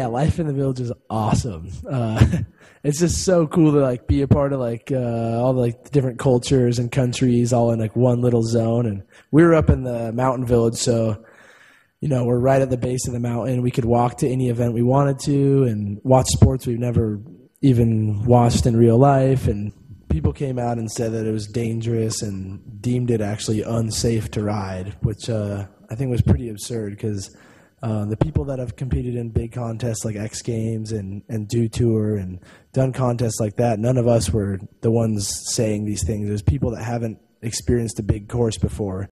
Yeah, life in the village is awesome. It's just so cool to like be a part of like all the, like the different cultures and countries all in like one little zone. And we were up in the mountain village, so you know we're right at the base of the mountain. We could walk to any event we wanted to and watch sports we've never even watched in real life. And people came out and said that it was dangerous and deemed it actually unsafe to ride, which I think was pretty absurd because. The people that have competed in big contests like X Games and Dew Tour and done contests like that, none of us were the ones saying these things. It was people that haven't experienced a big course before